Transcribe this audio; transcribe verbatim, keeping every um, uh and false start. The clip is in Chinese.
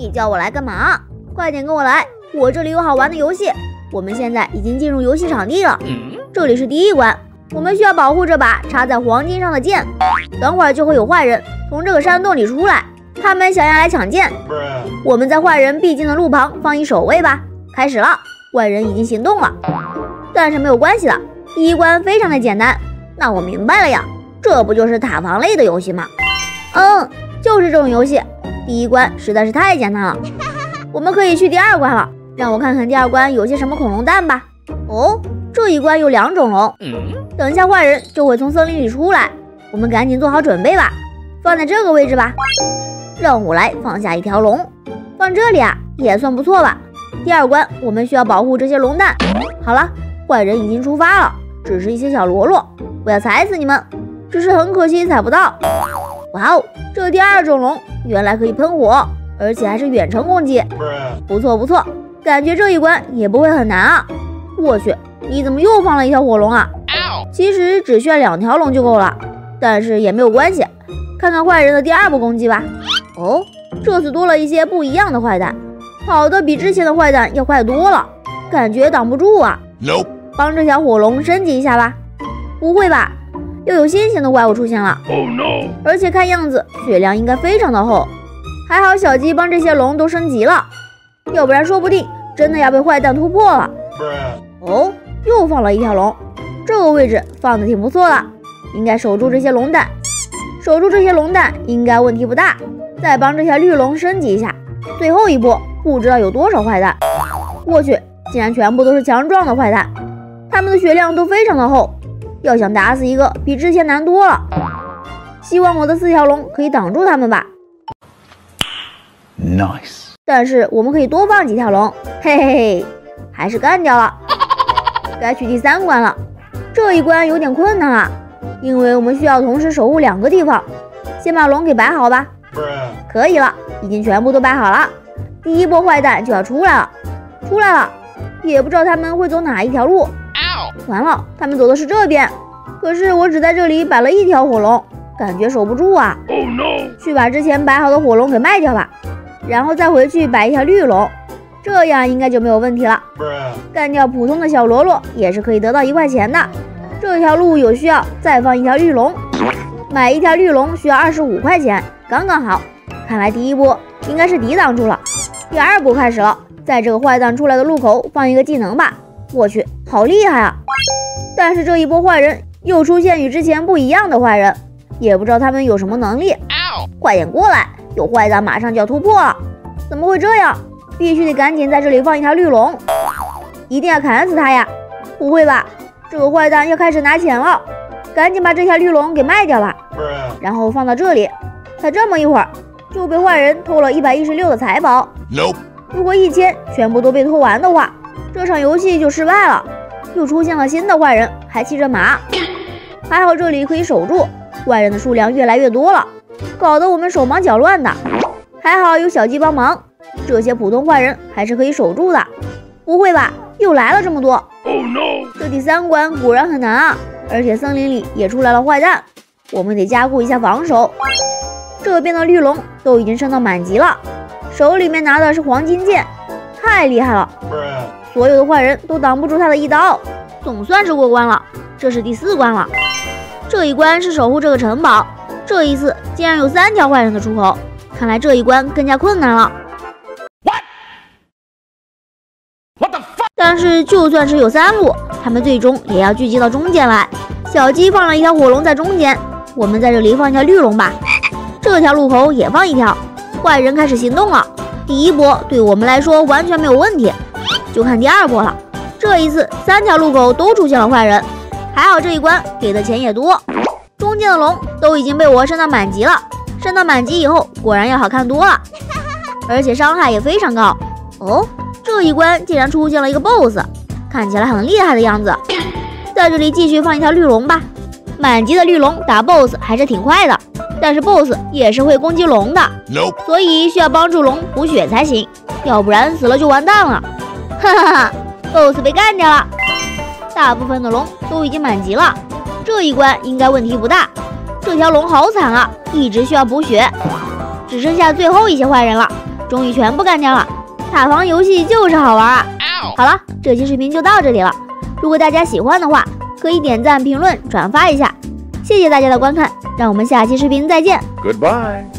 你叫我来干嘛？快点跟我来，我这里有好玩的游戏。我们现在已经进入游戏场地了，这里是第一关，我们需要保护这把插在黄金上的剑。等会儿就会有坏人从这个山洞里出来，他们想要来抢剑。我们在坏人必经的路旁放一守卫吧。开始了，坏人已经行动了，但是没有关系的，第一关非常的简单。那我明白了呀，这不就是塔防类的游戏吗？嗯，就是这种游戏。第一关实在是太简单了，我们可以去第二关了。让我看看第二关有些什么恐龙蛋吧。哦，这一关有两种龙，等一下坏人就会从森林里出来，我们赶紧做好准备吧。放在这个位置吧，让我来放下一条龙，放这里啊，也算不错吧。第二关我们需要保护这些龙蛋。好了，坏人已经出发了，只是一些小喽啰，我要踩死你们，只是很可惜踩不到。哇哦，这第二种龙原来可以喷火，而且还是远程攻击，不错不错，感觉这一关也不会很难啊。我去，你怎么又放了一条火龙啊？其实只需要两条龙就够了，但是也没有关系。看看坏人的第二波攻击吧。哦，这次多了一些不一样的坏蛋，跑得比之前的坏蛋要快多了，感觉挡不住啊。帮这条火龙升级一下吧。不会吧，又有新型的怪物出现了。Oh no！ 而且看样子血量应该非常的厚。还好小鸡帮这些龙都升级了，要不然说不定真的要被坏蛋突破了。哦，又放了一条龙，这个位置放的挺不错的，应该守住这些龙蛋。守住这些龙蛋应该问题不大，再帮这些绿龙升级一下。最后一波不知道有多少坏蛋，我去，竟然全部都是强壮的坏蛋，他们的血量都非常的厚，要想打死一个比之前难多了。希望我的四条龙可以挡住他们吧。 Nice， 但是我们可以多放几条龙，嘿嘿嘿，还是干掉了。该去第三关了，这一关有点困难啊，因为我们需要同时守护两个地方，先把龙给摆好吧。可以了，已经全部都摆好了，第一波坏蛋就要出来了，出来了，也不知道他们会走哪一条路。完了，他们走的是这边，可是我只在这里摆了一条火龙，感觉守不住啊。Oh no！ 去把之前摆好的火龙给卖掉吧，然后再回去摆一条绿龙，这样应该就没有问题了。干掉普通的小喽啰也是可以得到一块钱的。这条路有需要再放一条绿龙，买一条绿龙需要二十五块钱，刚刚好。看来第一波应该是抵挡住了，第二波开始了。在这个坏蛋出来的路口放一个技能吧。我去，好厉害啊！但是这一波坏人又出现与之前不一样的坏人，也不知道他们有什么能力。快点过来，有坏蛋马上就要突破了。怎么会这样？必须得赶紧在这里放一条绿龙，一定要砍死他呀！不会吧？这个坏蛋要开始拿钱了，赶紧把这条绿龙给卖掉吧，然后放到这里。才这么一会儿，就被坏人偷了一百一十六的财宝。Nope. 如果一千全部都被偷完的话，这场游戏就失败了。又出现了新的坏人，还骑着马。还好这里可以守住，坏人的数量越来越多了，搞得我们手忙脚乱的。还好有小鸡帮忙，这些普通坏人还是可以守住的。不会吧？又来了这么多！Oh no！ 这第三关果然很难啊，而且森林里也出来了坏蛋，我们得加固一下防守。这边的绿龙都已经升到满级了，手里面拿的是黄金剑，太厉害了！所有的坏人都挡不住他的一刀，总算是过关了。这是第四关了，这一关是守护这个城堡。这一次竟然有三条坏人的出口，看来这一关更加困难了。但是就算是有三路，他们最终也要聚集到中间来。小鸡放了一条火龙在中间，我们在这里放一条绿龙吧，这条路口也放一条。坏人开始行动了，第一波对我们来说完全没有问题，就看第二波了。这一次三条路口都出现了坏人，还好这一关给的钱也多。中间的龙都已经被我升到满级了，升到满级以后果然要好看多了，而且伤害也非常高。哦，这一关竟然出现了一个 boss， 看起来很厉害的样子。在这里继续放一条绿龙吧，满级的绿龙打 boss 还是挺快的，但是 boss 也是会攻击龙的，所以需要帮助龙补血才行，要不然死了就完蛋了。哈哈哈 ，boss 被干掉了，大部分的龙都已经满级了，这一关应该问题不大。这条龙好惨啊，一直需要补血，只剩下最后一些坏人了。终于全部干掉了。塔防游戏就是好玩啊！好了，这期视频就到这里了。如果大家喜欢的话，可以点赞、评论、转发一下。谢谢大家的观看，让我们下期视频再见。Goodbye。